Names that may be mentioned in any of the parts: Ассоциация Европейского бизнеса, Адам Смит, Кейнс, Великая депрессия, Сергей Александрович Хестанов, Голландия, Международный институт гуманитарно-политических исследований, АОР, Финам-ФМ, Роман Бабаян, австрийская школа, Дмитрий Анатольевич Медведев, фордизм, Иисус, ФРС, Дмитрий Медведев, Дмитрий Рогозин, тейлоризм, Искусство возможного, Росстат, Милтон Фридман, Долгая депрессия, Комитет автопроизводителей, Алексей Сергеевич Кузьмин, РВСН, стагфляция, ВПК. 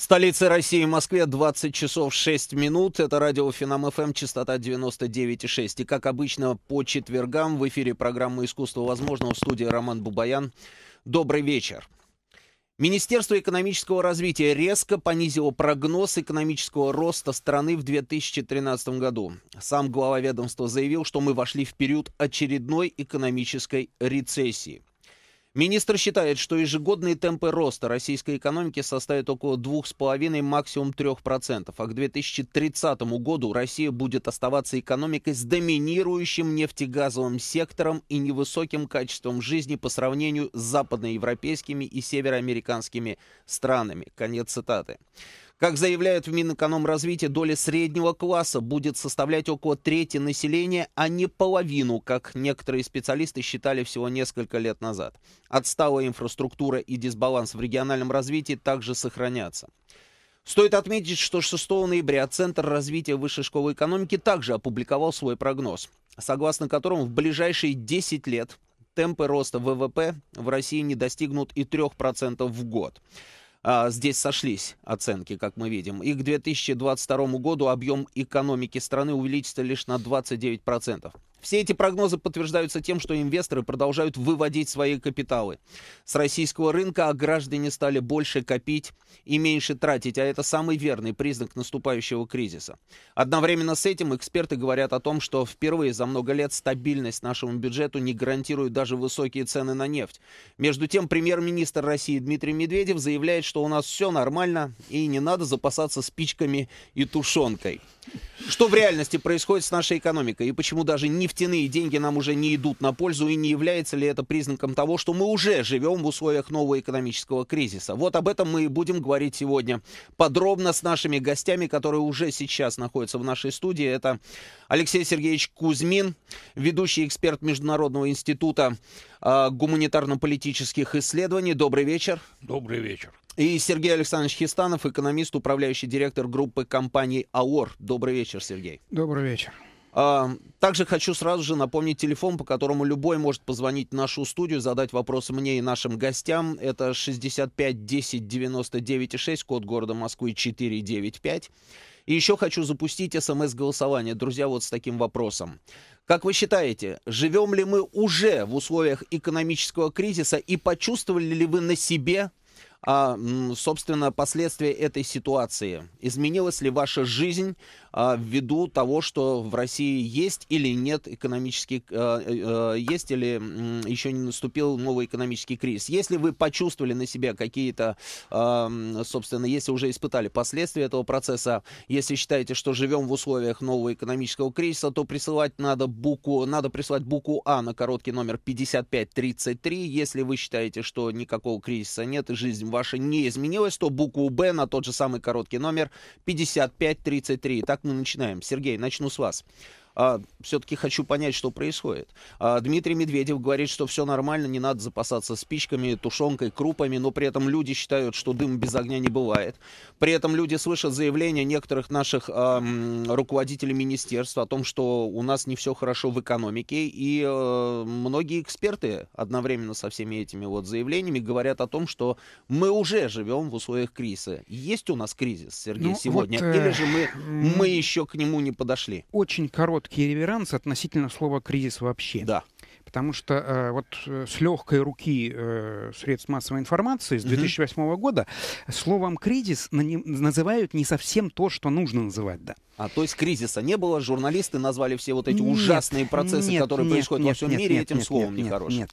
В столице России, Москве, 20 часов 6 минут. Это радио Финам-ФМ, частота 99,6. И как обычно, по четвергам в эфире программы «Искусство возможного», в студии Роман Бабаян. Добрый вечер. Министерство экономического развития резко понизило прогноз экономического роста страны в 2013 году. Сам глава ведомства заявил, что мы вошли в период очередной экономической рецессии. Министр считает, что ежегодные темпы роста российской экономики составят около 2,5, максимум 3%, а к 2030 году Россия будет оставаться экономикой с доминирующим нефтегазовым сектором и невысоким качеством жизни по сравнению с западноевропейскими и североамериканскими странами. Конец цитаты. Как заявляют в Минэкономразвитии, доля среднего класса будет составлять около трети населения, а не половину, как некоторые специалисты считали всего несколько лет назад. Отсталая инфраструктура и дисбаланс в региональном развитии также сохранятся. Стоит отметить, что 6 ноября Центр развития высшей школы экономики также опубликовал свой прогноз, согласно которому в ближайшие 10 лет темпы роста ВВП в России не достигнут и 3% в год. Здесь сошлись оценки, как мы видим. И к 2022 году объем экономики страны увеличится лишь на 29%. Все эти прогнозы подтверждаются тем, что инвесторы продолжают выводить свои капиталы с российского рынка, а граждане стали больше копить и меньше тратить, а это самый верный признак наступающего кризиса. Одновременно с этим эксперты говорят о том, что впервые за много лет стабильность нашему бюджету не гарантирует даже высокие цены на нефть. Между тем, премьер-министр России Дмитрий Медведев заявляет, что у нас все нормально и не надо запасаться спичками и тушенкой. Что в реальности происходит с нашей экономикой и почему даже нефтяные деньги нам уже не идут на пользу, и не является ли это признаком того, что мы уже живем в условиях нового экономического кризиса? Вот об этом мы и будем говорить сегодня подробно с нашими гостями, которые уже сейчас находятся в нашей студии. Это Алексей Сергеевич Кузьмин, ведущий эксперт Международного института гуманитарно-политических исследований. Добрый вечер. Добрый вечер. И Сергей Александрович Хестанов, экономист, управляющий директор группы компаний АОР. Добрый вечер, Сергей. Добрый вечер. Также хочу сразу же напомнить телефон, по которому любой может позвонить в нашу студию, задать вопросы мне и нашим гостям. Это 65 10 99 6, код города Москвы 495. И еще хочу запустить СМС-голосование, друзья, вот с таким вопросом. Как вы считаете, живем ли мы уже в условиях экономического кризиса и почувствовали ли вы на себе, собственно, последствия этой ситуации? Изменилась ли ваша жизнь ввиду того, что в России есть или нет экономический, есть или еще не наступил новый экономический кризис? Если вы почувствовали на себя какие-то, собственно, если уже испытали последствия этого процесса, если считаете, что живем в условиях нового экономического кризиса, то присылать надо присылать букву А на короткий номер 5533. Если вы считаете, что никакого кризиса нет и жизнь ваша не изменилась, то букву Б на тот же самый короткий номер 5533. Итак, мы начинаем. Сергей, начну с вас. Все-таки хочу понять, что происходит. Дмитрий Медведев говорит, что все нормально, не надо запасаться спичками, тушенкой, крупами, но при этом люди считают, что дым без огня не бывает. При этом люди слышат заявления некоторых наших руководителей министерства о том, что у нас не все хорошо в экономике, и многие эксперты одновременно со всеми этими вот заявлениями говорят о том, что мы уже живем в условиях кризиса. Есть у нас кризис, Сергей, сегодня? Вот, или же мы еще к нему не подошли? Очень короткий реверанс относительно слова «кризис» вообще. Да. Потому что вот с легкой руки средств массовой информации с 2008 года словом «кризис» называют не совсем то, что нужно называть, да. А то есть кризиса не было, журналисты назвали все вот эти ужасные процессы, которые происходят во всем мире, этим словом нехорошим.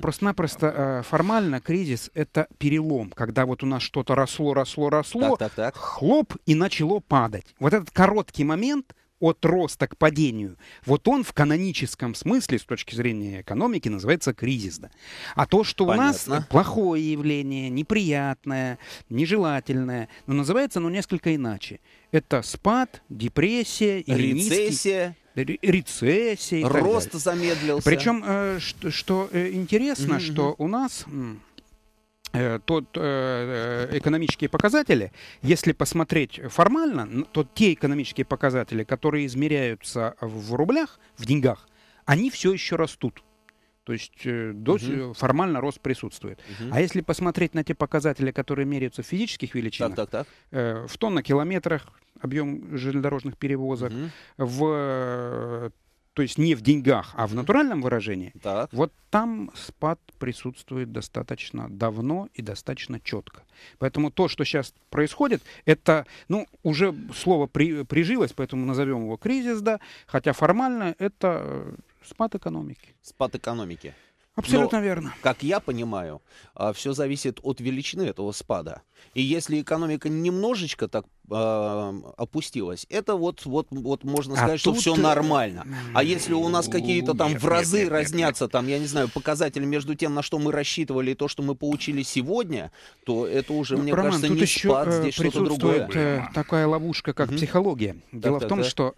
Просто-напросто формально кризис — это перелом, когда вот у нас что-то росло, хлоп, и начало падать. Вот этот короткий момент от роста к падению, вот он в каноническом смысле, с точки зрения экономики, называется кризис. Да. А то, что у нас плохое явление, неприятное, нежелательное, но называется оно несколько иначе. Это спад, депрессия, рецессия. Рецессия. Рост замедлился. Причем, что интересно, что у нас экономические показатели, если посмотреть формально, то те экономические показатели, которые измеряются в рублях, в деньгах, они все еще растут. То есть формально рост присутствует. А если посмотреть на те показатели, которые меряются в физических величинах, в тоннах-километрах, объем железнодорожных перевозок, то есть не в деньгах, а в натуральном выражении, вот там спад присутствует достаточно давно и достаточно четко. Поэтому то, что сейчас происходит, это, ну, уже слово прижилось, поэтому назовем его кризис, да, хотя формально это спад экономики. Спад экономики. Абсолютно верно. Как я понимаю, все зависит от величины этого спада. И если экономика немножечко так опустилась, это вот можно сказать, что все нормально. А если у нас какие-то там в разы разнятся, там, я не знаю, показатели между тем, на что мы рассчитывали, и то, что мы получили сегодня, то это уже, мне кажется, не спад, здесь что-то другое. Присутствует такая ловушка, как психология. Дело в том, что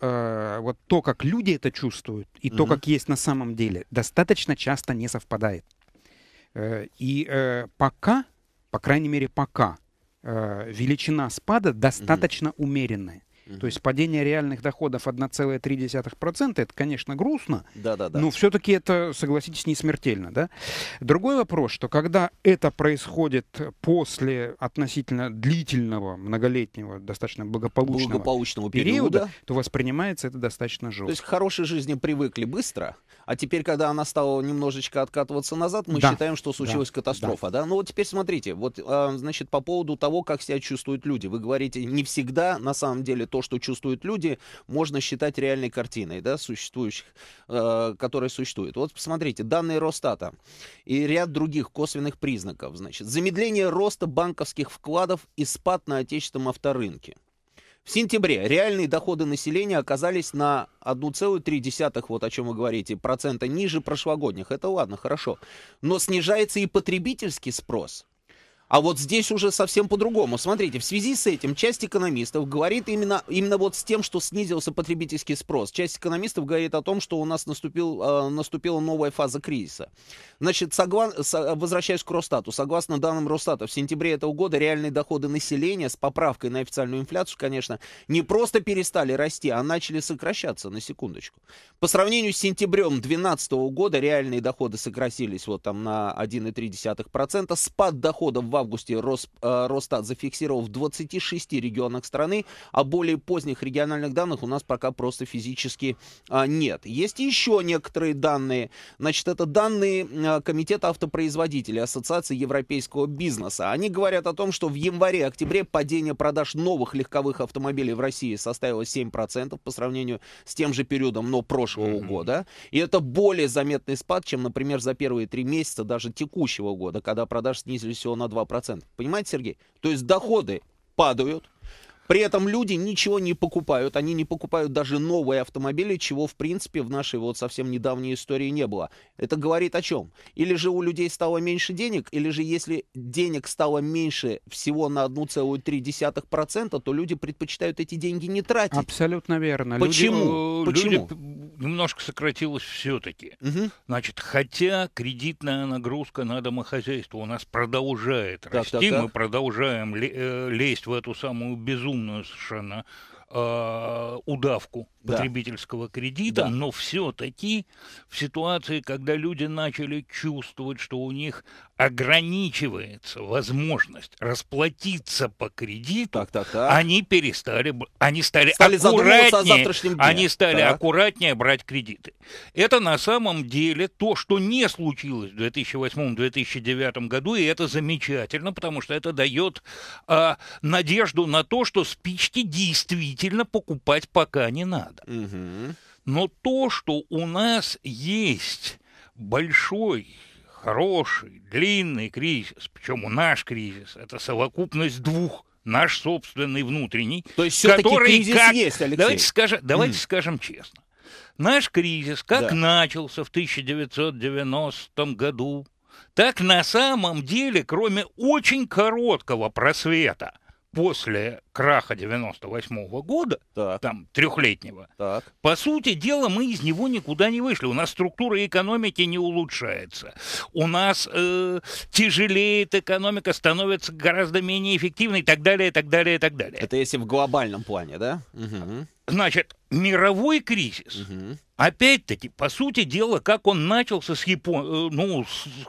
вот то, как люди это чувствуют, и то, как есть на самом деле, достаточно часто не совпадает. И пока, по крайней мере, пока величина спада достаточно умеренная. То есть падение реальных доходов 1,3%, это, конечно, грустно, но все-таки это, согласитесь, не смертельно. Да? Другой вопрос, что когда это происходит после относительно длительного, многолетнего, достаточно благополучного периода, то воспринимается это достаточно жестко. То есть к хорошей жизни привыкли быстро, а теперь, когда она стала немножечко откатываться назад, мы считаем, что случилась катастрофа. Да? Ну вот теперь смотрите, вот, значит, по поводу того, как себя чувствуют люди. Вы говорите, не всегда, на самом деле, то, что чувствуют люди, можно считать реальной картиной, да, существующих, которая существует. Вот посмотрите, данные Росстата и ряд других косвенных признаков. Значит, замедление роста банковских вкладов и спад на отечественном авторынке. В сентябре реальные доходы населения оказались на 1,3%, вот о чем вы говорите, процента ниже прошлогодних. Это ладно, хорошо. Но снижается и потребительский спрос. А вот здесь уже совсем по-другому. Смотрите, в связи с этим часть экономистов говорит именно вот с тем, что снизился потребительский спрос. Часть экономистов говорит о том, что у нас наступила новая фаза кризиса. Значит, возвращаясь к Росстату, согласно данным Росстата, в сентябре этого года реальные доходы населения с поправкой на официальную инфляцию, конечно, не просто перестали расти, а начали сокращаться, на секундочку. По сравнению с сентябрем 2012 года реальные доходы сократились вот там на 1,3%. Спад доходов в августе Росстат зафиксировал в 26 регионах страны, а более поздних региональных данных у нас пока просто физически нет. Есть еще некоторые данные. Значит, это данные Комитета автопроизводителей Ассоциации Европейского бизнеса. Они говорят о том, что в январе-октябре падение продаж новых легковых автомобилей в России составило 7% по сравнению с тем же периодом, но прошлого года. И это более заметный спад, чем, например, за первые 3 месяца даже текущего года, когда продажи снизились всего на 2%. Понимаете, Сергей? То есть доходы падают, при этом люди ничего не покупают, они не покупают даже новые автомобили, чего, в принципе, в нашей вот совсем недавней истории не было. Это говорит о чем? Или же у людей стало меньше денег, или же если денег стало меньше всего на 1,3%, то люди предпочитают эти деньги не тратить. Абсолютно верно. Почему? Немножко сократилось все-таки. Значит, хотя кредитная нагрузка на домохозяйство у нас продолжает расти, мы продолжаем лезть в эту самую безумную совершенно удавку потребительского кредита, но все-таки в ситуации, когда люди начали чувствовать, что у них ограничивается возможность расплатиться по кредиту, они перестали, они стали аккуратнее, о завтрашнем дне. Они стали аккуратнее брать кредиты. Это на самом деле то, что не случилось в 2008-2009 году, и это замечательно, потому что это дает надежду на то, что спички действительно покупать пока не надо. Но то, что у нас есть большой, хороший, длинный кризис, причем наш кризис, это совокупность двух, наш собственный внутренний, то есть все-таки кризис есть, Алексей. Давайте скажем честно. Наш кризис, как начался в 1990 году, так на самом деле, кроме очень короткого просвета, после краха 98-го года, там, трехлетнего, по сути дела, мы из него никуда не вышли. У нас структура экономики не улучшается. У нас тяжелеет экономика, становится гораздо менее эффективной и так далее, и так далее, и так далее. Это если в глобальном плане, да? Значит, мировой кризис, опять-таки, по сути дела, как он начался с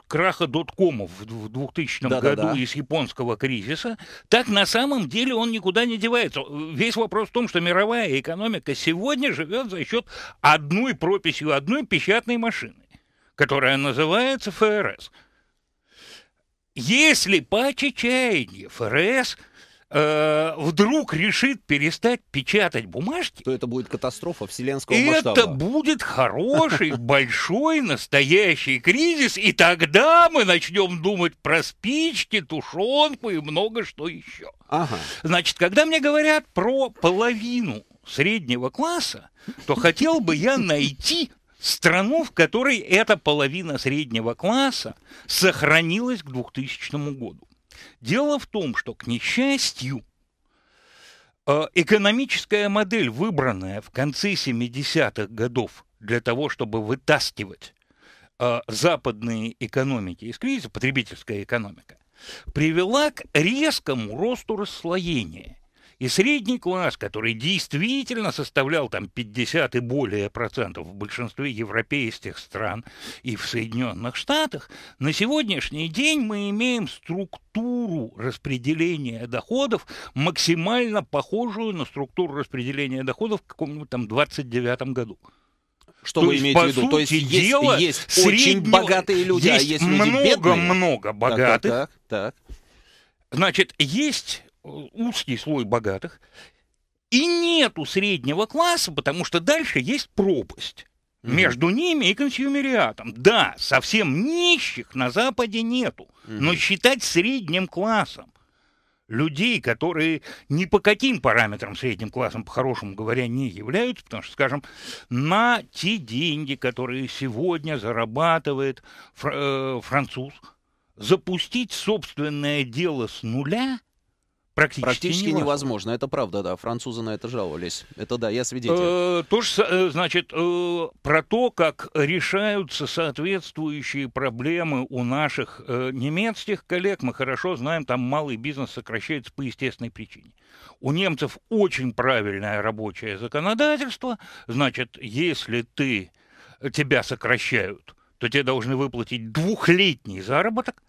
краха доткомов в 2000 году и с японского кризиса, так на самом деле он никуда не девается. Весь вопрос в том, что мировая экономика сегодня живет за счет одной прописью, одной печатной машины, которая называется ФРС. Если по чаянию ФРС вдруг решит перестать печатать бумажки, то это будет катастрофа вселенского масштаба. Это будет хороший, большой, настоящий кризис, и тогда мы начнем думать про спички, тушенку и много что еще. Ага. Значит, когда мне говорят про половину среднего класса, то хотел бы я найти страну, в которой эта половина среднего класса сохранилась к 2000 году. Дело в том, что, к несчастью, экономическая модель, выбранная в конце 70-х годов для того, чтобы вытаскивать западные экономики из кризиса, потребительская экономика, привела к резкому росту расслоения. И средний класс, который действительно составлял там 50 и более процентов в большинстве европейских стран и в Соединенных Штатах, на сегодняшний день мы имеем структуру распределения доходов, максимально похожую на структуру распределения доходов в каком-нибудь там 29-м году. Что вы имеете в виду? То есть есть очень богатые люди, а есть много-много богатых. Значит, есть узкий слой богатых, и нету среднего класса, потому что дальше есть пропасть между ними и консюмериатом. Да, совсем нищих на Западе нету, но считать средним классом людей, которые ни по каким параметрам средним классом, по-хорошему говоря, не являются, потому что, скажем, на те деньги, которые сегодня зарабатывает француз, запустить собственное дело с нуля практически невозможно. Это правда, да. Французы на это жаловались. Это да, я свидетель. Тоже, значит, про то, как решаются соответствующие проблемы у наших немецких коллег, мы хорошо знаем, там малый бизнес сокращается по естественной причине. У немцев очень правильное рабочее законодательство. Значит, если тебя сокращают, то тебе должны выплатить двухлетний заработок.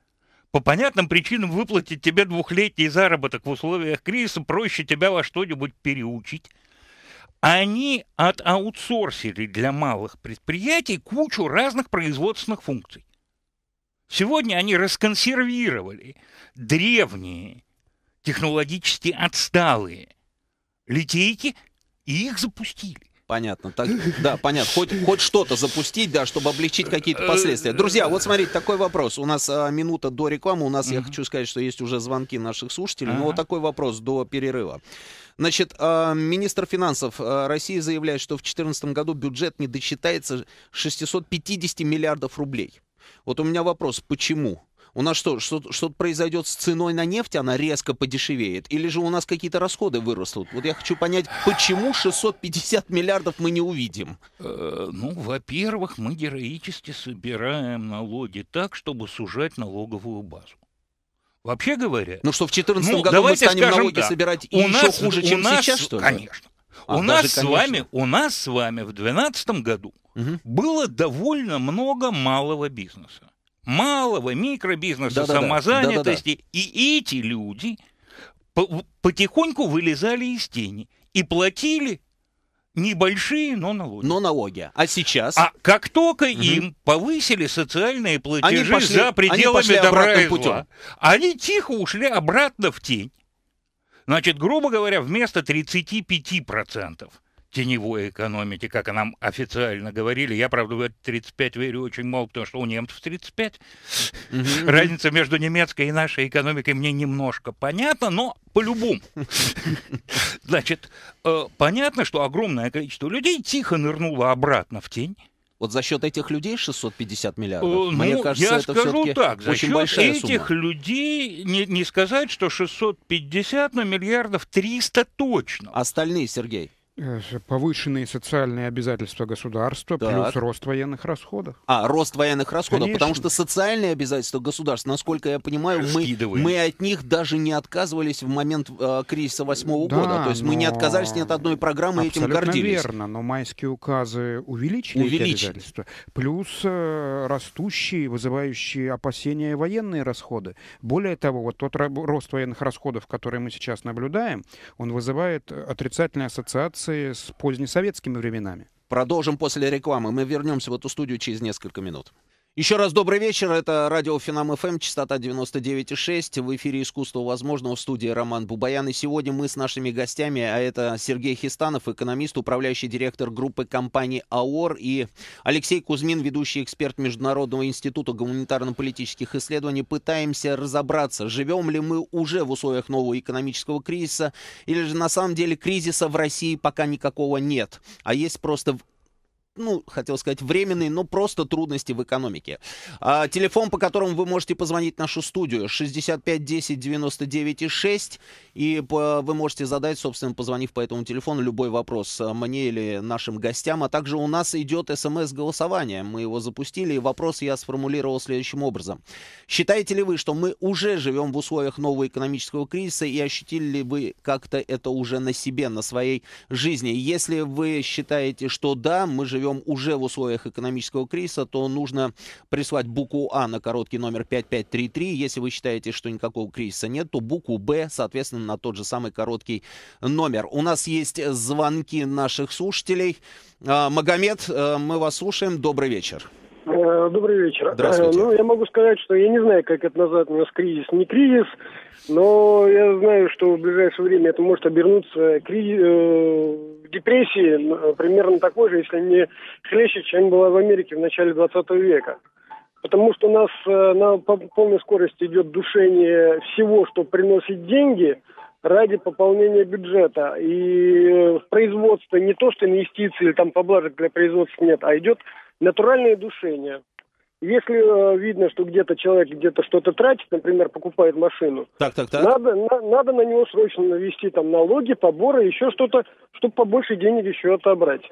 По понятным причинам выплатить тебе двухлетний заработок в условиях кризиса проще тебя во что-нибудь переучить. Они отаутсорсили для малых предприятий кучу разных производственных функций. Сегодня они расконсервировали древние, технологически отсталые литейки и их запустили. Понятно, так, да, понятно. Хоть что-то запустить, да, чтобы облегчить какие-то последствия. Друзья, вот смотрите, такой вопрос. У нас минута до рекламы, у нас, я хочу сказать, что есть уже звонки наших слушателей, но вот такой вопрос до перерыва. Значит, министр финансов России заявляет, что в 2014 году бюджет не досчитается 650 миллиардов рублей. Вот у меня вопрос, почему? У нас что-то произойдет с ценой на нефть, она резко подешевеет? Или же у нас какие-то расходы вырастут? Вот я хочу понять, почему 650 миллиардов мы не увидим? Ну, во-первых, мы героически собираем налоги так, чтобы сужать налоговую базу. Вообще говоря... Ну что, в 2014 году мы станем, скажем, налоги собирать еще хуже, чем сейчас, что ли? Конечно. У нас с вами в 2012 году было довольно много малого бизнеса. Малого, микробизнеса, самозанятости. И эти люди потихоньку вылезали из тени и платили небольшие, но налоги. А сейчас? А как только им повысили социальные платежи за пределами добра и зла, они тихо ушли обратно в тень. Значит, грубо говоря, вместо 35% теневой экономики, как нам официально говорили. Я, правда, в 35 верю очень мало, потому что у немцев 35. Разница между немецкой и нашей экономикой мне немножко понятна, но по-любому. Значит, понятно, что огромное количество людей тихо нырнуло обратно в тень. Вот за счет этих людей 650 миллиардов? Мне кажется, я скажу так, за счет этих людей, не сказать, что 650, но миллиардов 300 точно. Остальные, Сергей? Повышенные социальные обязательства государства, так, плюс рост военных расходов. А, рост военных расходов, конечно, потому что социальные обязательства государства, насколько я понимаю, мы от них даже не отказывались в момент кризиса 2008 года. То есть мы не отказались ни от одной программы, этим гордились. Верно, но майские указы увеличили эти обязательства. Плюс растущие, вызывающие опасения военные расходы. Более того, вот тот рост военных расходов, который мы сейчас наблюдаем, он вызывает отрицательные ассоциации с позднесоветскими временами. Продолжим после рекламы. Мы вернемся в эту студию через несколько минут. Еще раз добрый вечер. Это радио Финам-ФМ, частота 99,6. В эфире «Искусство возможного», в студии Роман Бабаян. И сегодня мы с нашими гостями, а это Сергей Хестанов, экономист, управляющий директор группы компаний АОР, и Алексей Кузьмин, ведущий эксперт Международного института гуманитарно-политических исследований, пытаемся разобраться, живем ли мы уже в условиях нового экономического кризиса, или же на самом деле кризиса в России пока никакого нет, а есть просто... ну, хотел сказать, временные, но просто трудности в экономике. Телефон, по которому вы можете позвонить в нашу студию, 65 10 99 6, и вы можете задать, собственно, позвонив по этому телефону, любой вопрос мне или нашим гостям. А также у нас идет СМС-голосование. Мы его запустили, и вопрос я сформулировал следующим образом. Считаете ли вы, что мы уже живем в условиях нового экономического кризиса, и ощутили ли вы как-то это уже на себе, на своей жизни? Если вы считаете, что да, мы живем уже в условиях экономического кризиса, то нужно прислать букву А на короткий номер 5533. Если вы считаете, что никакого кризиса нет, то букву Б, соответственно, на тот же самый короткий номер. У нас есть звонки наших слушателей. Магомед, мы вас слушаем. Добрый вечер. Добрый вечер. Здравствуйте. Ну, я могу сказать, что я не знаю, как это назвать, у нас кризис, не кризис, но я знаю, что в ближайшее время это может обернуться депрессией, примерно такой же, если не хлеще, чем была в Америке в начале 20 века. Потому что у нас на полной скорости идет душение всего, что приносит деньги, ради пополнения бюджета. И в производство не то, что инвестиции или там поблажек для производства нет, а идет натуральное душение. Если видно, что где-то человек где-то что-то тратит, например, покупает машину, так. Надо на него срочно навести там налоги, поборы, еще что-то, чтобы побольше денег еще отобрать.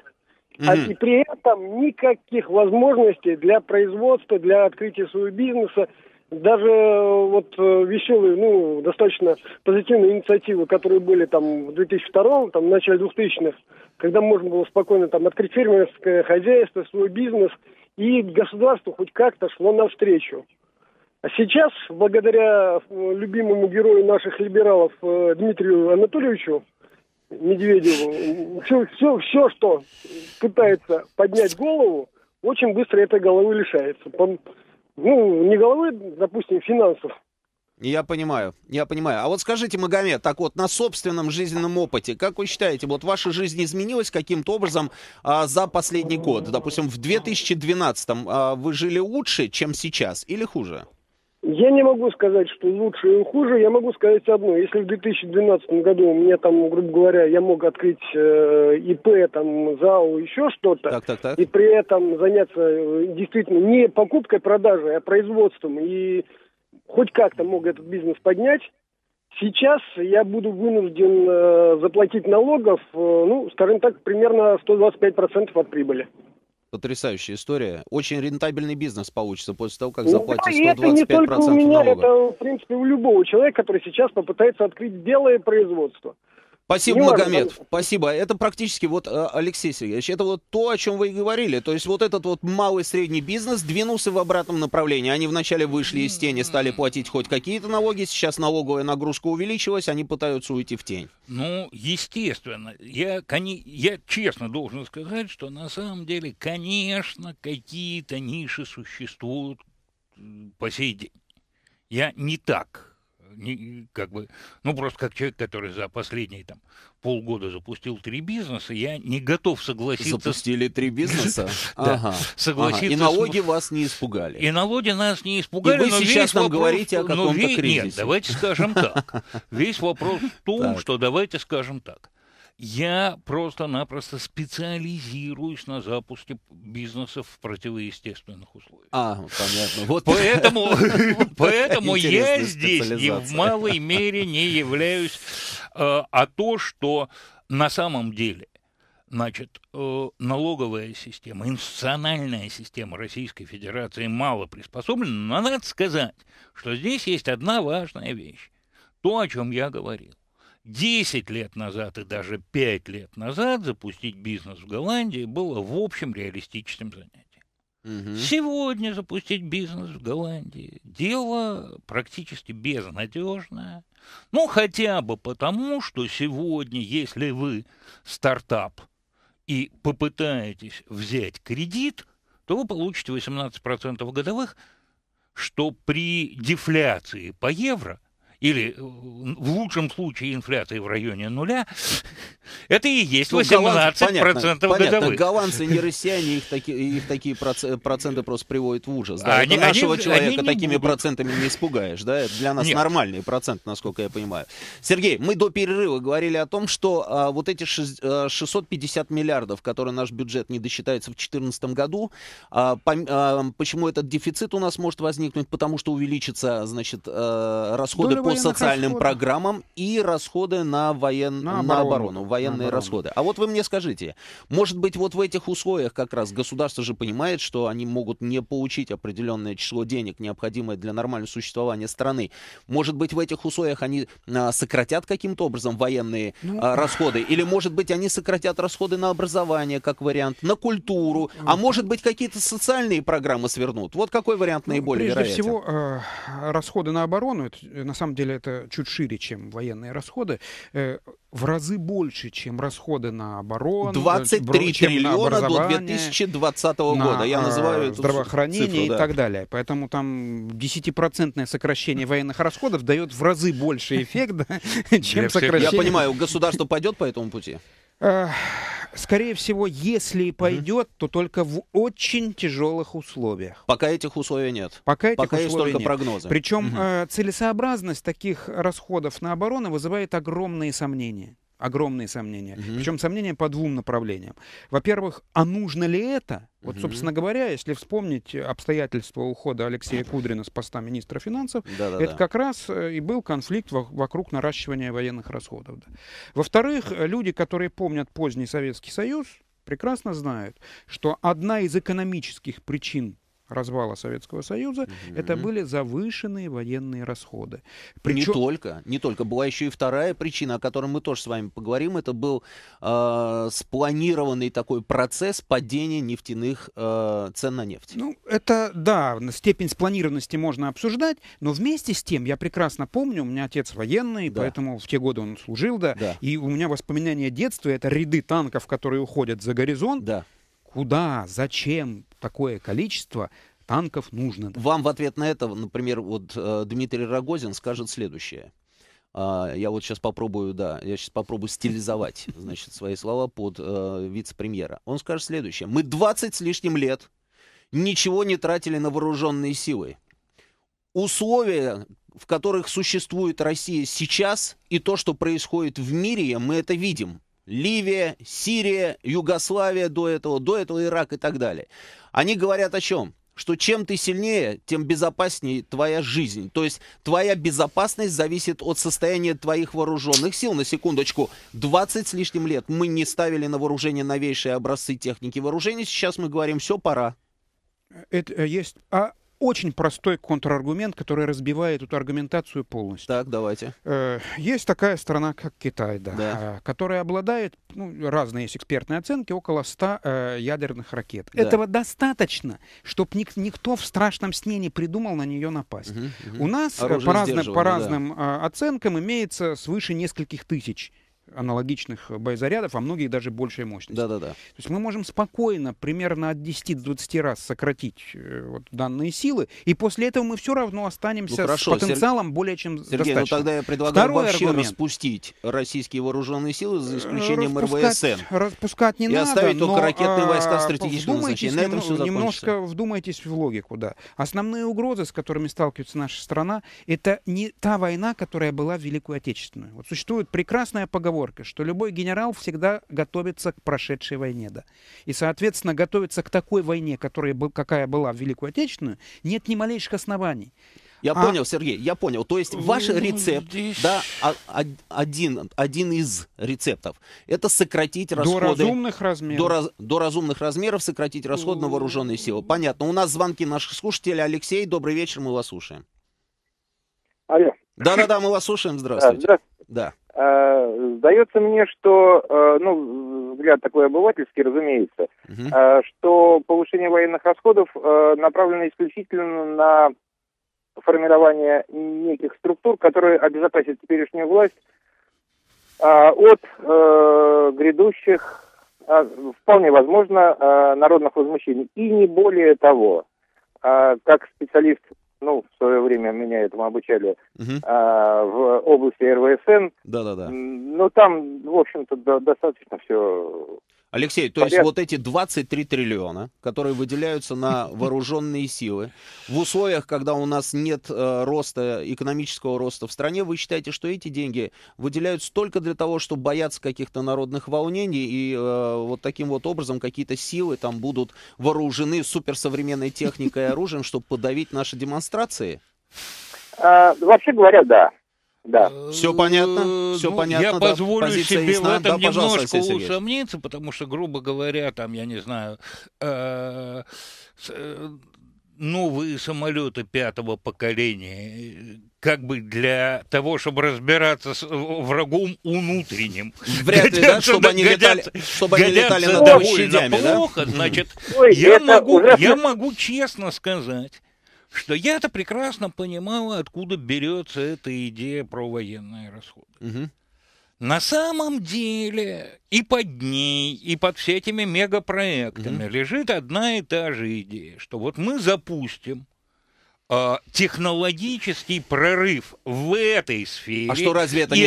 И при этом никаких возможностей для производства, для открытия своего бизнеса. Даже вот веселые, ну, достаточно позитивные инициативы, которые были там в 2002-м, там в начале 2000-х, когда можно было спокойно там открыть фермерское хозяйство, свой бизнес, и государство хоть как-то шло навстречу. А сейчас, благодаря любимому герою наших либералов Дмитрию Анатольевичу Медведеву, все, что пытается поднять голову, очень быстро этой головы лишается. Ну, не головы, допустим, финансов. Я понимаю. А вот скажите, Магомед, так вот, на собственном жизненном опыте, как вы считаете, вот ваша жизнь изменилась каким-то образом за последний год? Допустим, в 2012-м вы жили лучше, чем сейчас, или хуже? Я не могу сказать, что лучше или хуже. Я могу сказать одно. Если в 2012 году у меня там, грубо говоря, я мог открыть ИП, там, ЗАО, еще что-то, и при этом заняться действительно не покупкой-продажей, а производством, и хоть как-то мог этот бизнес поднять, сейчас я буду вынужден заплатить налогов, ну, скажем так, примерно 125% от прибыли. Потрясающая история. Очень рентабельный бизнес получится после того, как заплатить 125% налогов. Это не только у меня, это, в принципе, у любого человека, который сейчас попытается открыть белое производство. Спасибо, Магомед. Спасибо. Это практически, вот, Алексей Сергеевич, это вот то, о чем вы и говорили. То есть вот этот вот малый средний бизнес двинулся в обратном направлении. Они вначале вышли из тени, стали платить хоть какие-то налоги. Сейчас налоговая нагрузка увеличилась, они пытаются уйти в тень. Ну, естественно. Я честно должен сказать, что на самом деле, конечно, какие-то ниши существуют по сей день. Я не так... как бы, ну, просто как человек, который за последние там полгода запустил 3 бизнеса, я не готов согласиться... Запустили 3 бизнеса? Да. И налоги вас не испугали? И налоги нас не испугали. И вы сейчас нам говорите о каком-то кризисе. Нет, давайте скажем так. Весь вопрос в том, что давайте скажем так. Я просто-напросто специализируюсь на запуске бизнесов в противоестественных условиях. Понятно. Вот поэтому я здесь и в малой мере не являюсь, а то, что на самом деле Значит, налоговая система, институциональная система Российской Федерации мало приспособлена, но надо сказать, что здесь есть одна важная вещь. То, о чем я говорил. 10 лет назад и даже 5 лет назад запустить бизнес в Голландии было в общем реалистичным занятием. Угу. Сегодня запустить бизнес в Голландии — дело практически безнадежное. Ну, хотя бы потому, что сегодня, если вы стартап и попытаетесь взять кредит, то вы получите 18% годовых, что при дефляции по евро или в лучшем случае инфляции в районе нуля, это и есть 18% годовых. Голландцы не россияне, их такие проценты просто приводят в ужас. Да? Нашего человека такими процентами не испугаешь. Да? Это для нас нормальный процент, насколько я понимаю. Сергей, мы до перерыва говорили о том, что вот эти 650 миллиардов, которые наш бюджет не досчитается в 2014 году, почему этот дефицит у нас может возникнуть? Потому что увеличится, значит, расходы по социальным программам и расходы на оборону, военные расходы. А вот вы мне скажите, может быть, вот в этих условиях как раз государство же понимает, что они могут не получить определенное число денег, необходимое для нормального существования страны. Может быть, в этих условиях они сократят каким-то образом военные расходы? Или, может быть, они сократят расходы на образование, как вариант, на культуру? А может быть, какие-то социальные программы свернут? Вот какой вариант наиболее вероятен? Прежде всего, расходы на оборону, это, на самом деле, это чуть шире, чем военные расходы. В разы больше, чем расходы на оборону. 23 триллиона до 2020 года. Я называю здравоохранение цифру, и так далее. Поэтому там 10% сокращение военных расходов дает в разы больше эффект, чем сокращение. Я понимаю, государство пойдет по этому пути? Скорее всего, если и пойдет, то только в очень тяжелых условиях. Пока этих условий нет. Пока есть только прогнозы. Причем целесообразность таких расходов на оборону вызывает огромные сомнения. Огромные сомнения. Причем сомнения по двум направлениям. Во-первых, а нужно ли это? Вот, собственно говоря, если вспомнить обстоятельства ухода Алексея Кудрина с поста министра финансов, это как раз и был конфликт вокруг наращивания военных расходов. Во-вторых, люди, которые помнят поздний Советский Союз, прекрасно знают, что одна из экономических причин развала Советского Союза, это были завышенные военные расходы. Причем... Не только. Была еще и вторая причина, о которой мы тоже с вами поговорим. Это был спланированный такой процесс падения нефтяных цен на нефть. Ну, это, да, степень спланированности можно обсуждать, но вместе с тем, я прекрасно помню, у меня отец военный, поэтому в те годы он служил, и у меня воспоминания детства, это ряды танков, которые уходят за горизонт. Куда, зачем такое количество танков нужно? Вам в ответ на это, например, вот Дмитрий Рогозин скажет следующее. Я вот сейчас попробую, стилизовать, значит, свои слова под вице-премьера. Он скажет следующее. Мы 20 с лишним лет ничего не тратили на вооруженные силы. Условия, в которых существует Россия сейчас, и то, что происходит в мире, мы это видим. Ливия, Сирия, Югославия до этого Ирак и так далее. Они говорят о чем? Что чем ты сильнее, тем безопаснее твоя жизнь. То есть твоя безопасность зависит от состояния твоих вооруженных сил. На секундочку, 20 с лишним лет мы не ставили на вооружение новейшие образцы техники вооружения. Сейчас мы говорим, все, пора. Это есть очень простой контраргумент, который разбивает эту аргументацию полностью. Так, давайте. Есть такая страна, как Китай, которая обладает, разные есть экспертные оценки, около 100 ядерных ракет. Этого достаточно, чтобы никто в страшном сне не придумал на нее напасть. У нас по разным оценкам имеется свыше нескольких тысяч аналогичных боезарядов, а многие даже большей мощности. То есть мы можем спокойно примерно от 10 до 20 раз сократить данные силы, и после этого мы все равно останемся с потенциалом более чем достаточно. Сергей, тогда я предлагаю вообще распустить российские вооруженные силы за исключением РВСН. Распускать не надо, и оставить только ракетные войска стратегического значения. На этом все закончится. Немножко вдумайтесь в логику, Основные угрозы, с которыми сталкивается наша страна, это не та война, которая была в Великую Отечественную. Вот существует прекрасная поговорка, что любой генерал всегда готовится к прошедшей войне. И, соответственно, готовиться к такой войне, какая была в Великую Отечественную, нет ни малейших оснований. Я понял, Сергей, я понял. То есть ваш рецепт, да, один из рецептов, это сократить расходы... До разумных размеров. До разумных размеров сократить расходы на вооруженные силы. Понятно. У нас звонки наших слушателей. Алексей, добрый вечер, мы вас слушаем. Алло. Да-да-да, мы вас слушаем, здравствуйте. Здравствуйте. Да. Сдается мне, что, ну, взгляд такой обывательский, разумеется, что повышение военных расходов направлено исключительно на формирование неких структур, которые обезопасят теперешнюю власть от грядущих, вполне возможно, народных возмущений. И не более того, как специалист, ну, в свое время меня этому обучали, в области РВСН. Да-да-да. Но там, в общем-то, достаточно все... Алексей, то есть вот эти 23 триллиона, которые выделяются на вооруженные силы, в условиях, когда у нас нет роста, экономического роста в стране, вы считаете, что эти деньги выделяются только для того, чтобы бояться каких-то народных волнений, и вот таким вот образом какие-то силы там будут вооружены суперсовременной техникой и оружием, чтобы подавить наши демонстрации? Вообще говоря, да. Да. Все понятно, все понятно. Я позволю себе в этом немножко усомниться, потому что, грубо говоря, там, я не знаю, новые самолеты 5-го поколения, как бы для того, чтобы разбираться с врагом внутренним. Вряд ли, да, чтобы они летали над площадями, да? Значит, я могу честно сказать, что я-то прекрасно понимала, откуда берется эта идея про военные расходы. На самом деле и под ней, и под всеми этими мегапроектами лежит одна и та же идея, что вот мы запустим технологический прорыв в этой сфере,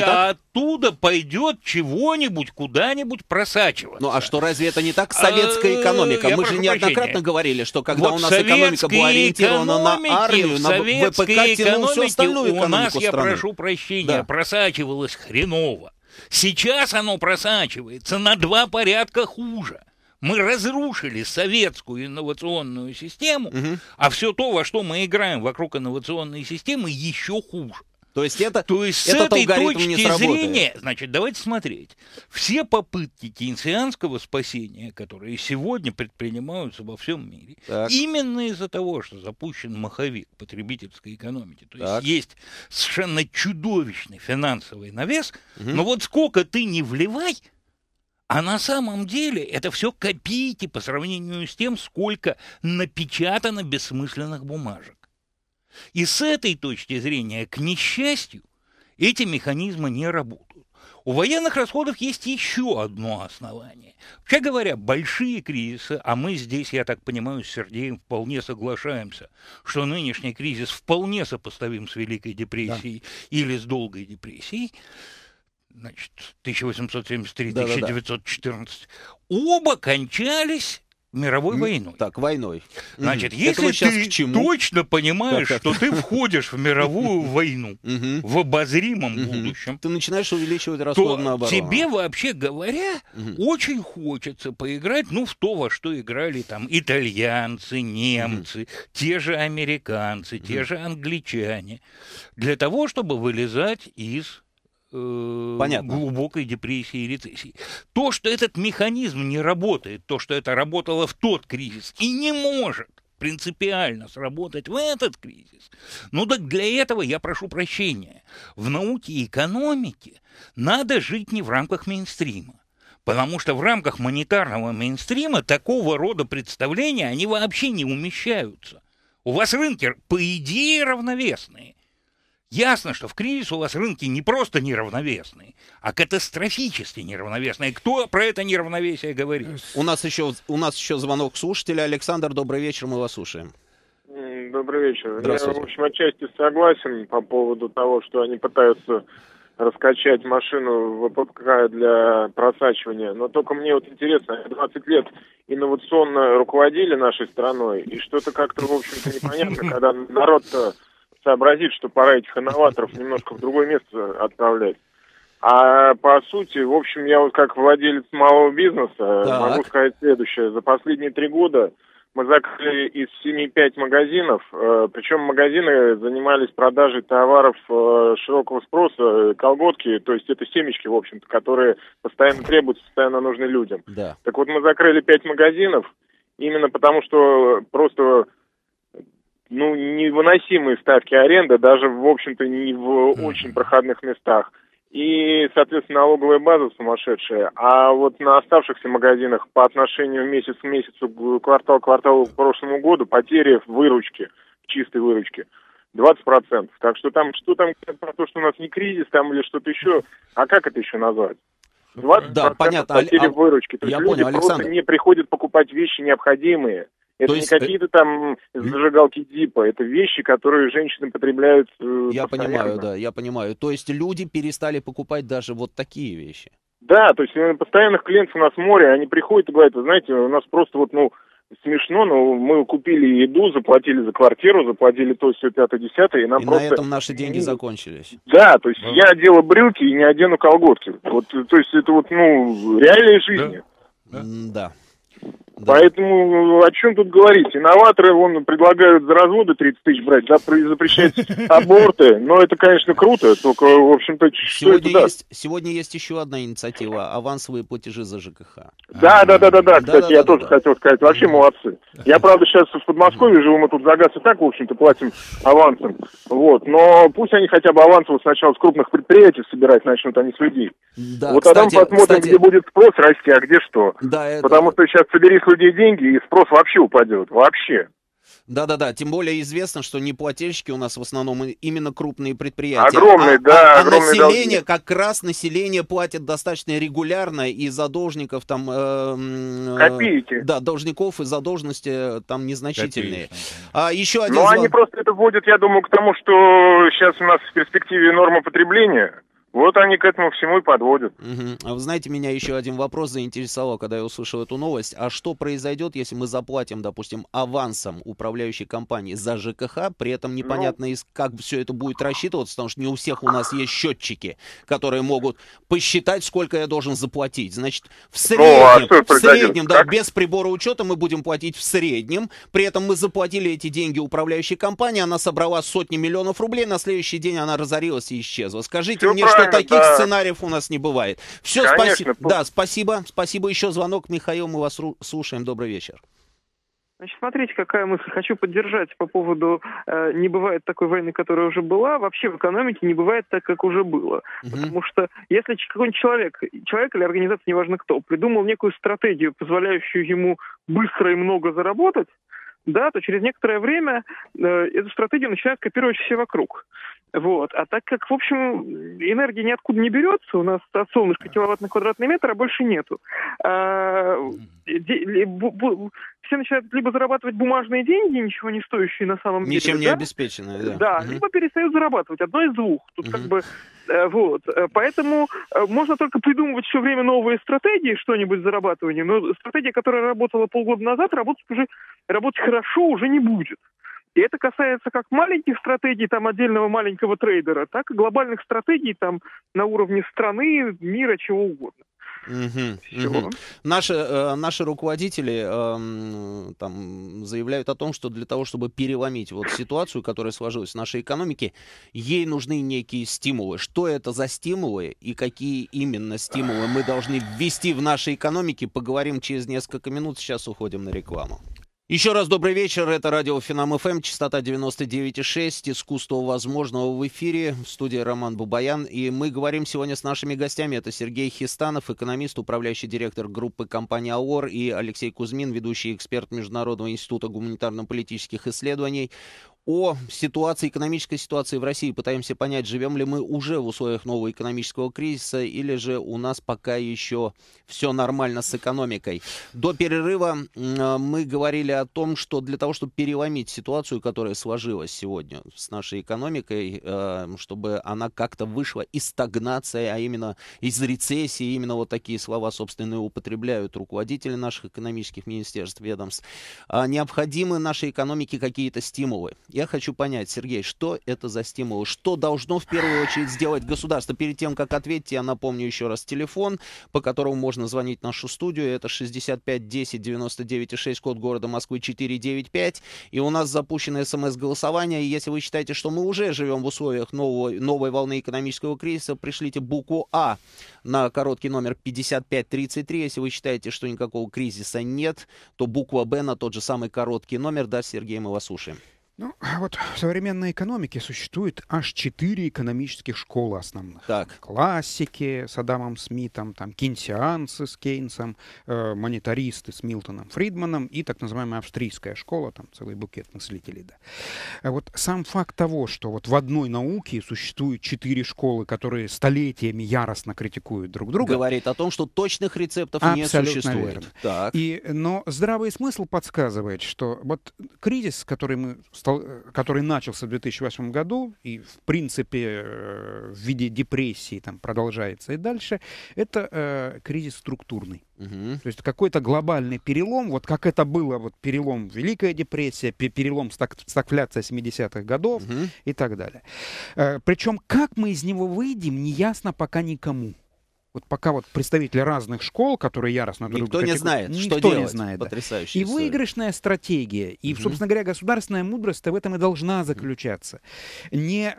оттуда пойдет чего-нибудь куда-нибудь просачиваться. Ну а что, разве это не так? Советская экономика. Мы же неоднократно говорили, что когда вот у нас экономика была ориентирована на армию, на ВПК, тянула всю остальную экономику страны. У нас, я прошу прощения, просачивалось хреново. Сейчас оно просачивается на 2 порядка хуже. Мы разрушили советскую инновационную систему, а все то, во что мы играем вокруг инновационной системы, еще хуже. То есть, с этой точки зрения, значит, давайте смотреть. Все попытки кейнсианского спасения, которые сегодня предпринимаются во всем мире, именно из-за того, что запущен маховик потребительской экономики, то есть совершенно чудовищный финансовый навес, но вот сколько ты не вливай, а на самом деле это все копейки по сравнению с тем, сколько напечатано бессмысленных бумажек. И с этой точки зрения, к несчастью, эти механизмы не работают. У военных расходов есть еще одно основание. Вообще говоря, большие кризисы, а мы здесь, я так понимаю, с Сергеем вполне соглашаемся, что нынешний кризис вполне сопоставим с Великой депрессией или с Долгой депрессией, значит, 1873-1914, оба кончались мировой войной. Так, войной. Значит, если ты точно понимаешь, что ты входишь в мировую войну в обозримом будущем, ты начинаешь увеличивать расходы на оборону. Тебе, вообще говоря, очень хочется поиграть, ну, в то, во что играли там итальянцы, немцы, те же американцы, те же англичане, для того, чтобы вылезать из... глубокой депрессии и рецессии. То, что этот механизм не работает, то, что это работало в тот кризис и не может принципиально сработать в этот кризис, ну так для этого, я прошу прощения, в науке и экономике надо жить не в рамках мейнстрима. Потому что в рамках монетарного мейнстрима такого рода представления, они вообще не умещаются. У вас рынки, по идее, равновесные. Ясно, что в кризис у вас рынки не просто неравновесные, а катастрофически неравновесные. Кто про это неравновесие говорит? У нас еще звонок слушателя. Александр, добрый вечер, мы вас слушаем. Добрый вечер. Я, в общем, отчасти согласен по поводу того, что они пытаются раскачать машину ВПК для просачивания. Но только мне вот интересно, 20 лет инновационно руководили нашей страной, и что-то как-то, в общем-то, непонятно, когда народ-то сообразит, что пора этих инноваторов немножко в другое место отправлять. А по сути, в общем, я вот как владелец малого бизнеса могу сказать следующее. За последние 3 года мы закрыли из 7-5 магазинов, причем магазины занимались продажей товаров широкого спроса, колготки, то есть это семечки, в общем-то, которые постоянно требуются, постоянно нужны людям. Да. Так вот, мы закрыли 5 магазинов, именно потому что просто... ну, невыносимые ставки аренды, даже, в общем-то, не в очень проходных местах. И, соответственно, налоговая база сумасшедшая. А вот на оставшихся магазинах по отношению месяц к месяцу, квартал к кварталу к прошлому году потери в выручке, в чистой выручке, 20%. Так что там про то, что у нас не кризис там или что-то еще, а как это еще назвать? 20% да, понятно. Потери в выручке. То есть люди просто не приходят покупать вещи необходимые. Это не какие-то там зажигалки Дипа, это вещи, которые женщины потребляют постоянно. Я понимаю. То есть люди перестали покупать даже вот такие вещи? Да, то есть постоянных клиентов у нас море, они приходят и говорят, вы знаете, у нас просто вот, ну, смешно, но мы купили еду, заплатили за квартиру, заплатили то, все, пятое, десятое, и нам и просто... на этом наши деньги закончились. Да, то есть я одела брюки и не одену колготки. Вот, то есть это вот, ну, реальная жизнь. Да. Да. Поэтому о чем тут говорить? Инноваторы вон предлагают за разводы 30 тысяч брать, да, запрещать аборты. Но это, конечно, круто, только, в общем-то, что это даст? Сегодня есть еще одна инициатива — авансовые платежи за ЖКХ. Да, кстати, я тоже хотел сказать. Вообще молодцы. Я, правда, сейчас в Подмосковье живу, мы тут за газ и так, в общем-то, платим авансом. Вот. Но пусть они хотя бы авансово сначала с крупных предприятий собирать начнут, а не с людей. Да, вот тогда мы посмотрим, где будет спрос расти, а где что. Потому что сейчас собери с людей деньги, и спрос вообще упадет. Вообще. Да. Тем более известно, что неплательщики у нас в основном именно крупные предприятия. Огромные население, долги. Как раз население платит достаточно регулярно, и задолжников там... копейки. Да, должников и задолженности там незначительные. А еще один... Ну, они просто это вводят, я думаю, к тому, что сейчас у нас в перспективе норма потребления... Вот они к этому всему и подводят. А вы знаете, меня еще один вопрос заинтересовал, когда я услышал эту новость. А что произойдет, если мы заплатим, допустим, авансом управляющей компании за ЖКХ, при этом непонятно, как все это будет рассчитываться, потому что не у всех у нас есть счетчики, которые могут посчитать, сколько я должен заплатить. Значит, в среднем, без прибора учета мы будем платить в среднем, при этом мы заплатили эти деньги управляющей компании, она собрала сотни миллионов рублей, на следующий день она разорилась и исчезла. Скажите мне, что таких сценариев у нас не бывает. Все, спасибо. Да, спасибо. Еще звонок. Михаил, мы вас слушаем. Добрый вечер. Значит, смотрите, какая мысль. Хочу поддержать по поводу не бывает такой войны, которая уже была. Вообще в экономике не бывает так, как уже было. Потому что если какой-нибудь человек или организация, неважно кто, придумал некую стратегию, позволяющую ему быстро и много заработать, да, то через некоторое время эту стратегию начинают копировать все вокруг. Вот. А так как, в общем, энергии ниоткуда не берется, у нас от солнышка киловатт на квадратный метр, а больше нету. Все начинают либо зарабатывать бумажные деньги, ничего не стоящие на самом деле. Ничем не обеспеченные, да. Либо перестают зарабатывать. Одно из двух. Тут как бы... Вот. Поэтому можно только придумывать все время новые стратегии, что-нибудь зарабатывание, но стратегия, которая работала полгода назад, работать хорошо уже не будет. И это касается как маленьких стратегий, там, отдельного маленького трейдера, так и глобальных стратегий, там, на уровне страны, мира, чего угодно. Наши руководители там заявляют о том, что для того, чтобы переломить вот ситуацию, которая сложилась в нашей экономике, ей нужны некие стимулы. Что это за стимулы и какие именно стимулы мы должны ввести в нашей экономике, поговорим через несколько минут. Сейчас уходим на рекламу. Еще раз добрый вечер, это радио Финам-ФМ, частота 99,6, искусство возможного в эфире, в студии Роман Бабаян, и мы говорим сегодня с нашими гостями, это Сергей Хестанов, экономист, управляющий директор группы компании АОР, и Алексей Кузьмин, ведущий эксперт Международного института гуманитарно-политических исследований. О ситуации, экономической ситуации в России. Пытаемся понять, живем ли мы уже в условиях нового экономического кризиса, или же у нас пока еще все нормально с экономикой. До перерыва мы говорили о том, что для того, чтобы переломить ситуацию, которая сложилась сегодня с нашей экономикой, чтобы она как-то вышла из стагнации, а именно из рецессии, именно вот такие слова, собственно, употребляют руководители наших экономических министерств, ведомств, необходимы нашей экономике какие-то стимулы. Я хочу понять, Сергей, что это за стимулы? Что должно в первую очередь сделать государство? Перед тем, как ответить, я напомню еще раз телефон, по которому можно звонить в нашу студию. Это 65 10 99 6, код города Москвы 495. И у нас запущено СМС-голосование. И если вы считаете, что мы уже живем в условиях новой волны экономического кризиса, пришлите букву «А» на короткий номер 5533. Если вы считаете, что никакого кризиса нет, то буква «Б» на тот же самый короткий номер. Да, Сергей, мы вас слушаем. Ну, вот в современной экономике существует аж 4 экономических школы основных. Так. Классики с Адамом Смитом, там, кейнсианцы с Кейнсом, монетаристы с Милтоном Фридманом и так называемая австрийская школа, там целый букет мыслителей. Да. Вот сам факт того, что вот в одной науке существует 4 школы, которые столетиями яростно критикуют друг друга, говорит о том, что точных рецептов не существует. Так. Но здравый смысл подсказывает, что вот кризис, который начался в 2008 году и, в принципе, в виде депрессии там продолжается и дальше, это кризис структурный. То есть какой-то глобальный перелом, вот как это было, вот перелом Великая депрессия, перелом стагфляция 70-х годов и так далее. Причем как мы из него выйдем, неясно пока никому. Вот пока вот представители разных школ, которые яростно друг друга критикуют, никто не знает, что делать. Потрясающе. И выигрышная стратегия, и, собственно говоря, государственная мудрость в этом и должна заключаться. Не